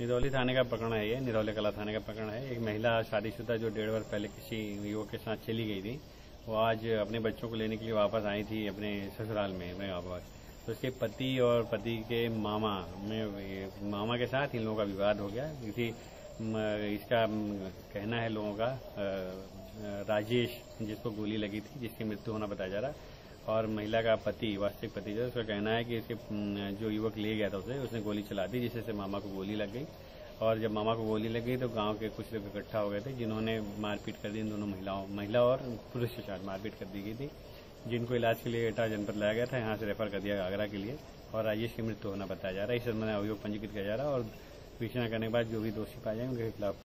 निरौली थाने का प्रकरण है ये, निरौली कला थाने का प्रकरण है। एक महिला शादीशुदा जो 1.5 वर्ष पहले किसी युवक के साथ चली गई थी, वो आज अपने बच्चों को लेने के लिए वापस आई थी अपने ससुराल में अपने वापस। तो उसके पति और पति के मामा के साथ इन लोगों का विवाद हो गया। इसी इसका कहना है लोगों का राजेश जिसको गोली लगी थी, जिसकी मृत्यु होना बताया जा रहा है, और महिला का पति वास्तविक पति जो उसका कहना है कि इसके जो युवक ले गया था उसे उसने गोली चला दी, जिससे मामा को गोली लग गई। और जब मामा को गोली लग गई तो गांव के कुछ लोग इकट्ठा हो गए थे जिन्होंने मारपीट कर दी इन दोनों महिला और पुरुष के साथ मारपीट कर दी गई थी, जिनको इलाज के लिए एटा जनपद लाया गया था। यहाँ से रेफर कर दिया आगरा के लिए और राजेश की मृत्यु होना बताया जा रहा है। इस संबंध में अभियोग पंजीकृत किया जा रहा है और विवेचना करने के बाद जो भी दोषी पाए जाएंगे उनके खिलाफ